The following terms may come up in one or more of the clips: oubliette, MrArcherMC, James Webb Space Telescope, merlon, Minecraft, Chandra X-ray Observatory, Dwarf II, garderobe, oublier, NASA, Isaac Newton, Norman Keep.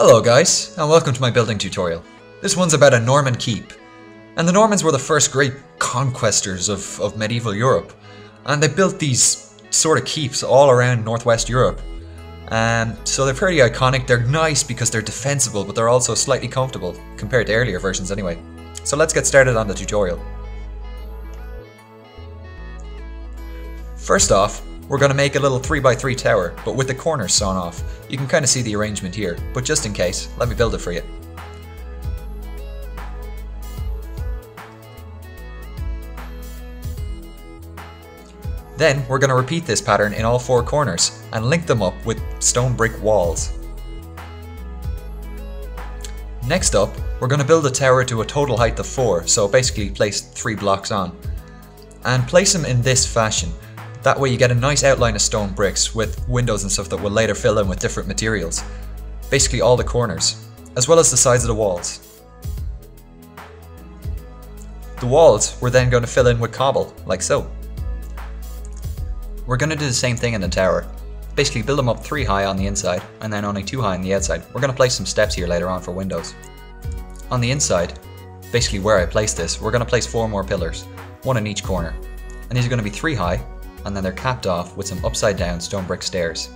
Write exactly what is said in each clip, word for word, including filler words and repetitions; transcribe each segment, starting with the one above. Hello guys, and welcome to my building tutorial. This one's about a Norman keep. And the Normans were the first great conquestors of, of medieval Europe. And they built these sort of keeps all around northwest Europe. And so they're pretty iconic, they're nice because they're defensible, but they're also slightly comfortable, compared to earlier versions anyway. So let's get started on the tutorial. First off, we're going to make a little three by three tower, but with the corners sawn off. You can kind of see the arrangement here, but just in case, let me build it for you. Then we're going to repeat this pattern in all four corners and link them up with stone brick walls. Next up, we're going to build a tower to a total height of four, so basically place three blocks on. And place them in this fashion. That way you get a nice outline of stone bricks with windows and stuff that will later fill in with different materials. Basically all the corners, as well as the sides of the walls. The walls we're then going to fill in with cobble, like so. We're going to do the same thing in the tower. Basically build them up three high on the inside and then only two high on the outside. We're going to place some steps here later on for windows. On the inside, basically where I place this, we're going to place four more pillars, one in each corner. And these are going to be three high. And then they're capped off with some upside down stone brick stairs.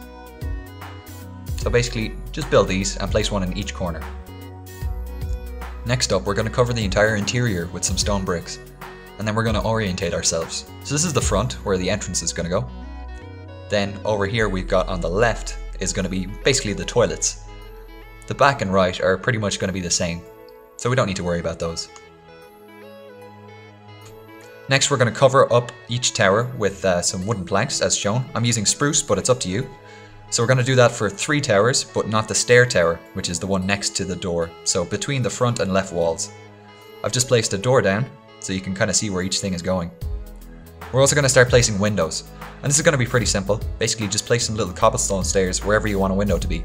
So basically, just build these and place one in each corner. Next up, we're going to cover the entire interior with some stone bricks. And then we're going to orientate ourselves. So this is the front, where the entrance is going to go. Then over here we've got on the left is going to be basically the toilets. The back and right are pretty much going to be the same, so we don't need to worry about those. Next, we're going to cover up each tower with uh, some wooden planks, as shown. I'm using spruce, but it's up to you. So we're going to do that for three towers, but not the stair tower, which is the one next to the door, so between the front and left walls. I've just placed a door down, so you can kind of see where each thing is going. We're also going to start placing windows, and this is going to be pretty simple. Basically, just place some little cobblestone stairs wherever you want a window to be.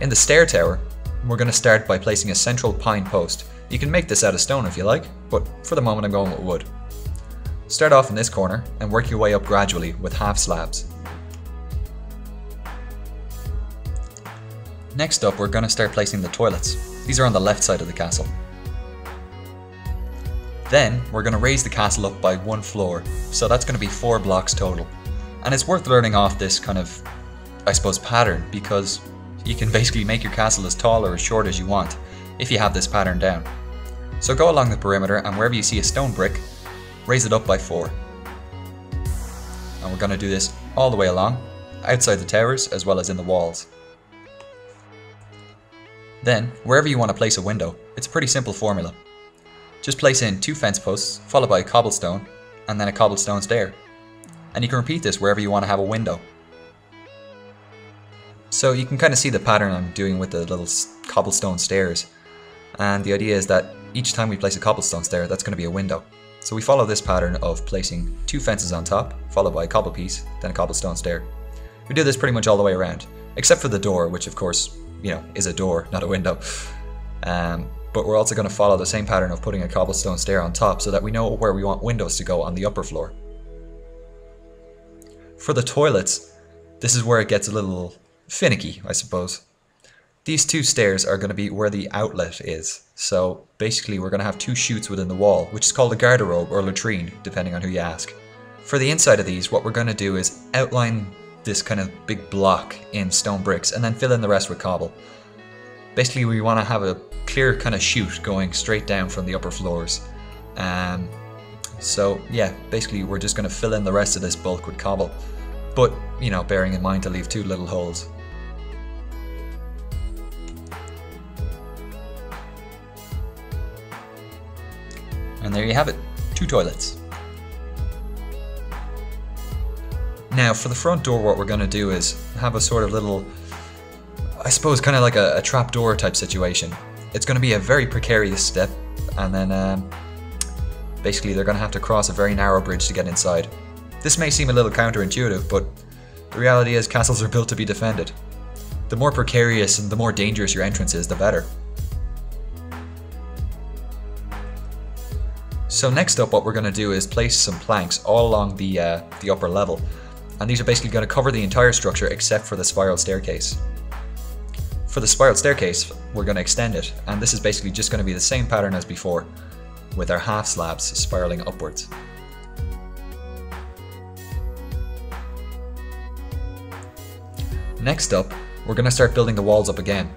In the stair tower, we're going to start by placing a central pine post. You can make this out of stone if you like, but for the moment I'm going with wood. Start off in this corner and work your way up gradually with half slabs. Next up, we're going to start placing the toilets. These are on the left side of the castle. Then we're going to raise the castle up by one floor, so that's going to be four blocks total. And it's worth learning off this kind of, I suppose, pattern, because you can basically make your castle as tall or as short as you want if you have this pattern down. So go along the perimeter and wherever you see a stone brick, raise it up by four. And we're going to do this all the way along, outside the towers as well as in the walls. Then, wherever you want to place a window, it's a pretty simple formula. Just place in two fence posts, followed by a cobblestone, and then a cobblestone stair. And you can repeat this wherever you want to have a window. So you can kind of see the pattern I'm doing with the little cobblestone stairs. And the idea is that each time we place a cobblestone stair, that's going to be a window. So we follow this pattern of placing two fences on top, followed by a cobble piece, then a cobblestone stair. We do this pretty much all the way around, except for the door, which of course, you know, is a door, not a window. Um, but we're also going to follow the same pattern of putting a cobblestone stair on top so that we know where we want windows to go on the upper floor. For the toilets, this is where it gets a little finicky, I suppose. These two stairs are going to be where the outlet is, so basically we're going to have two chutes within the wall, which is called a garderobe or latrine, depending on who you ask. For the inside of these, what we're going to do is outline this kind of big block in stone bricks and then fill in the rest with cobble. Basically we want to have a clear kind of chute going straight down from the upper floors. Um, so yeah, basically we're just going to fill in the rest of this bulk with cobble, but you know, bearing in mind to leave two little holes. And there you have it, two toilets. Now for the front door, what we're going to do is have a sort of little, I suppose kind of like a, a trap door type situation. It's going to be a very precarious step, and then um, basically they're going to have to cross a very narrow bridge to get inside. This may seem a little counterintuitive, but the reality is castles are built to be defended. The more precarious and the more dangerous your entrance is, the better. So next up, what we're going to do is place some planks all along the, uh, the upper level. And these are basically going to cover the entire structure except for the spiral staircase. For the spiral staircase, we're going to extend it, and this is basically just going to be the same pattern as before, with our half slabs spiraling upwards. Next up, we're going to start building the walls up again.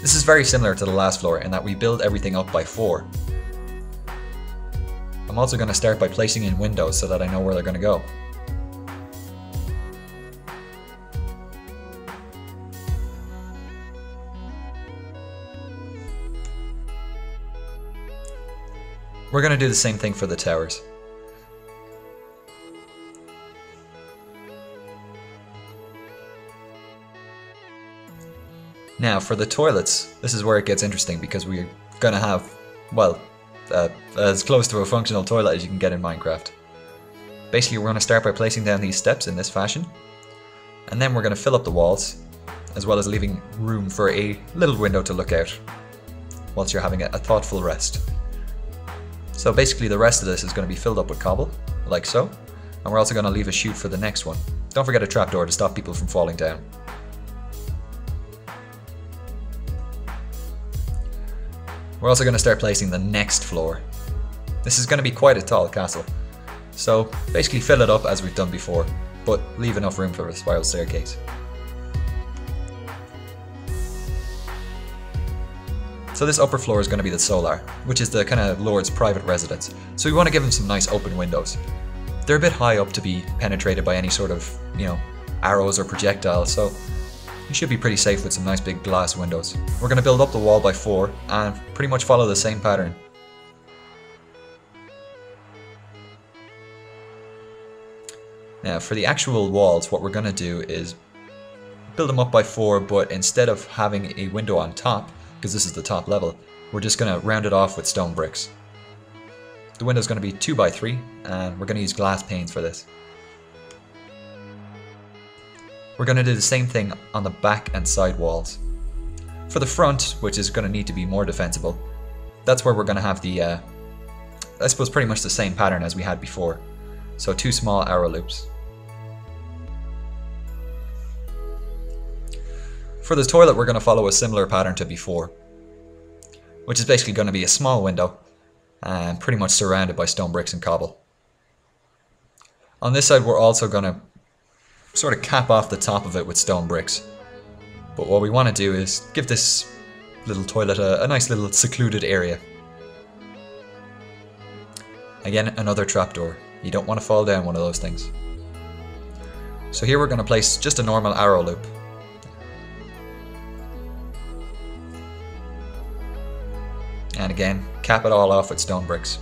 This is very similar to the last floor in that we build everything up by four. I'm also going to start by placing in windows so that I know where they're going to go. We're going to do the same thing for the towers. Now for the toilets, this is where it gets interesting because we're going to have, well, uh, as close to a functional toilet as you can get in Minecraft. Basically we're going to start by placing down these steps in this fashion, and then we're going to fill up the walls, as well as leaving room for a little window to look out whilst you're having a thoughtful rest. So basically the rest of this is going to be filled up with cobble, like so, and we're also going to leave a chute for the next one. Don't forget a trapdoor to stop people from falling down. We're also going to start placing the next floor. This is going to be quite a tall castle, so basically fill it up as we've done before, but leave enough room for a spiral staircase. So this upper floor is going to be the solar, which is the kind of lord's private residence, so we want to give them some nice open windows. They're a bit high up to be penetrated by any sort of, you know, arrows or projectiles, so you should be pretty safe with some nice big glass windows. We're going to build up the wall by four and pretty much follow the same pattern. Now for the actual walls, what we're going to do is build them up by four, but instead of having a window on top, because this is the top level, we're just going to round it off with stone bricks. The window is going to be two by three, and we're going to use glass panes for this. We're going to do the same thing on the back and side walls. For the front, which is going to need to be more defensible, that's where we're going to have the, uh, I suppose pretty much the same pattern as we had before. So two small arrow loops. For the toilet, we're going to follow a similar pattern to before, which is basically going to be a small window and pretty much surrounded by stone bricks and cobble. On this side, we're also going to sort of cap off the top of it with stone bricks, but what we want to do is give this little toilet a, a nice little secluded area. Again, another trapdoor. You don't want to fall down one of those things. So here we're going to place just a normal arrow loop. And again, cap it all off with stone bricks.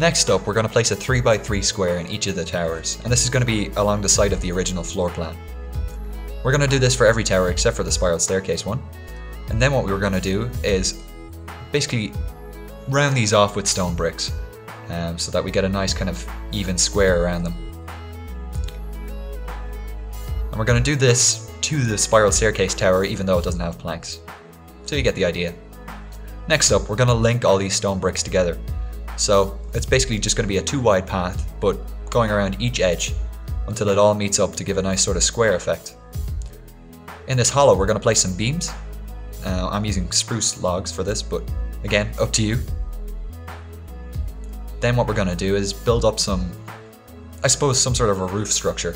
Next up, we're going to place a three by three square in each of the towers, and this is going to be along the side of the original floor plan. We're going to do this for every tower except for the spiral staircase one, and then what we were going to do is basically round these off with stone bricks, um, so that we get a nice kind of even square around them. And we're going to do this to the spiral staircase tower even though it doesn't have planks. So you get the idea. Next up, we're going to link all these stone bricks together. So it's basically just going to be a two wide path, but going around each edge until it all meets up to give a nice sort of square effect. In this hollow, we're going to place some beams. Uh, I'm using spruce logs for this, but again, up to you. Then what we're going to do is build up some, I suppose, some sort of a roof structure.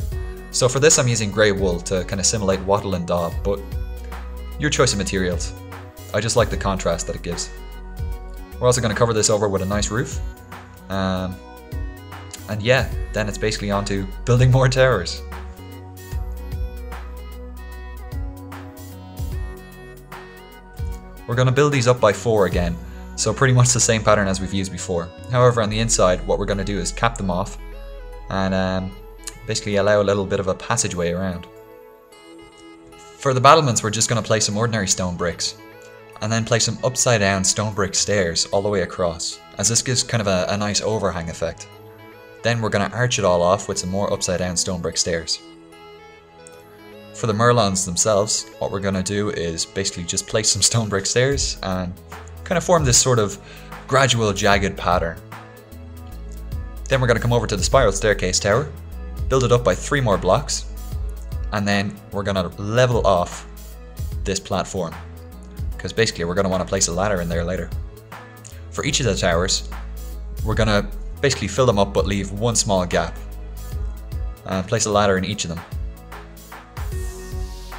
So for this, I'm using grey wool to kind of simulate wattle and daub, but your choice of materials. I just like the contrast that it gives. We're also going to cover this over with a nice roof. Um, and yeah, then it's basically on to building more towers. We're going to build these up by four again, so pretty much the same pattern as we've used before. However, on the inside, what we're going to do is cap them off and um, basically allow a little bit of a passageway around. For the battlements, we're just going to place some ordinary stone bricks, and then place some upside down stone brick stairs all the way across, as this gives kind of a, a nice overhang effect. Then we're going to arch it all off with some more upside down stone brick stairs. For the merlons themselves, what we're going to do is basically just place some stone brick stairs and kind of form this sort of gradual jagged pattern. Then we're going to come over to the spiral staircase tower, build it up by three more blocks, and then we're gonna level off this platform, because basically we're gonna want to place a ladder in there later. For each of the towers, we're gonna basically fill them up but leave one small gap. Uh, place a ladder in each of them. And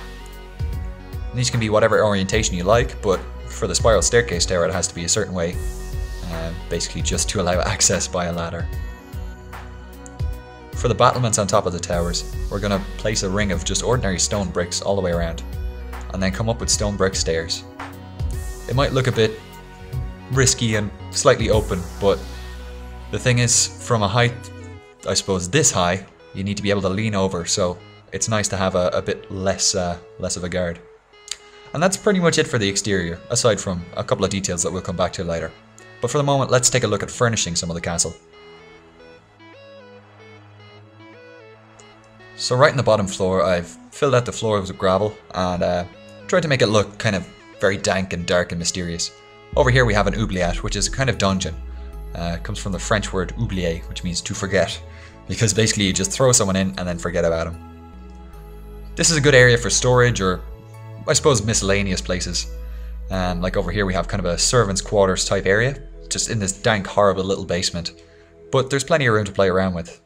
these can be whatever orientation you like, but for the spiral staircase tower it has to be a certain way, uh, basically just to allow access by a ladder. For the battlements on top of the towers, we're going to place a ring of just ordinary stone bricks all the way around, and then come up with stone brick stairs. It might look a bit risky and slightly open, but the thing is, from a height, I suppose this high, you need to be able to lean over, so it's nice to have a, a bit less, uh, less of a guard. And that's pretty much it for the exterior, aside from a couple of details that we'll come back to later. But for the moment, let's take a look at furnishing some of the castle. So right in the bottom floor, I've filled out the floor with gravel and uh, tried to make it look kind of very dank and dark and mysterious. Over here we have an oubliette, which is a kind of dungeon. Uh, it comes from the French word oublier, which means to forget, because basically you just throw someone in and then forget about them. This is a good area for storage, or I suppose miscellaneous places. Um, like over here we have kind of a servants' quarters type area, just in this dank, horrible little basement. But there's plenty of room to play around with.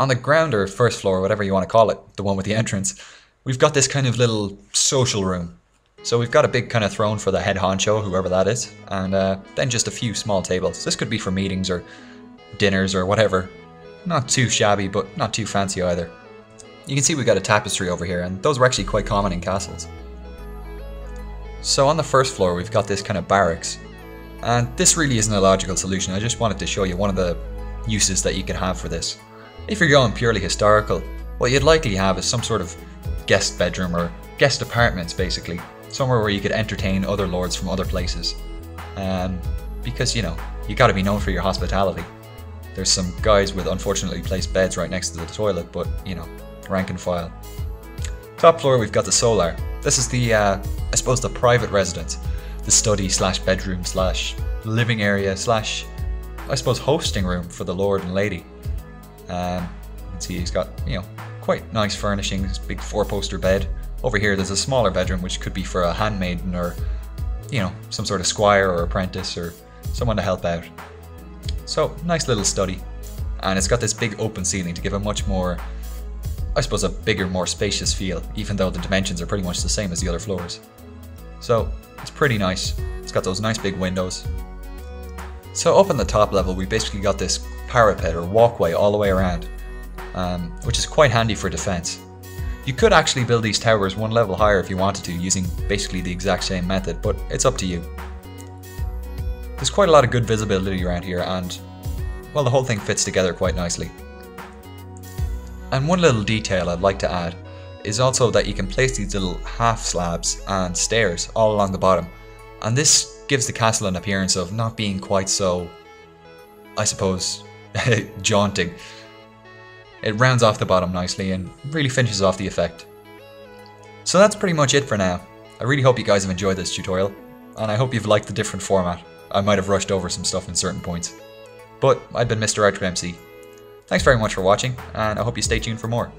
On the ground or first floor, whatever you want to call it, the one with the entrance, we've got this kind of little social room. So we've got a big kind of throne for the head honcho, whoever that is, and uh, then just a few small tables. This could be for meetings or dinners or whatever. Not too shabby, but not too fancy either. You can see we've got a tapestry over here, and those were actually quite common in castles. So on the first floor, we've got this kind of barracks. And this really isn't a logical solution. I just wanted to show you one of the uses that you could have for this. If you're going purely historical, what you'd likely have is some sort of guest bedroom or guest apartments, basically. Somewhere where you could entertain other lords from other places. Um, because, you know, you gotta be known for your hospitality. There's some guys with unfortunately placed beds right next to the toilet, but, you know, rank and file. Top floor, we've got the solar. This is the, uh, I suppose, the private residence. The study slash bedroom slash living area slash, I suppose, hosting room for the lord and lady. Um, you can see he's got, you know, quite nice furnishings, big four-poster bed. Over here there's a smaller bedroom which could be for a handmaiden or, you know, some sort of squire or apprentice or someone to help out. So, nice little study. And it's got this big open ceiling to give a much more, I suppose, a bigger, more spacious feel, even though the dimensions are pretty much the same as the other floors. So, it's pretty nice. It's got those nice big windows. So up on the top level we basically got this parapet or walkway all the way around, um, which is quite handy for defense. You could actually build these towers one level higher if you wanted to, using basically the exact same method, but it's up to you. There's quite a lot of good visibility around here, and well, the whole thing fits together quite nicely. And one little detail I'd like to add is also that you can place these little half slabs and stairs all along the bottom, and this gives the castle an appearance of not being quite so, I suppose, jaunting. It rounds off the bottom nicely and really finishes off the effect. So that's pretty much it for now. I really hope you guys have enjoyed this tutorial, and I hope you've liked the different format. I might have rushed over some stuff in certain points. But I've been MrArcherMC. Thanks very much for watching, and I hope you stay tuned for more.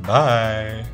Bye!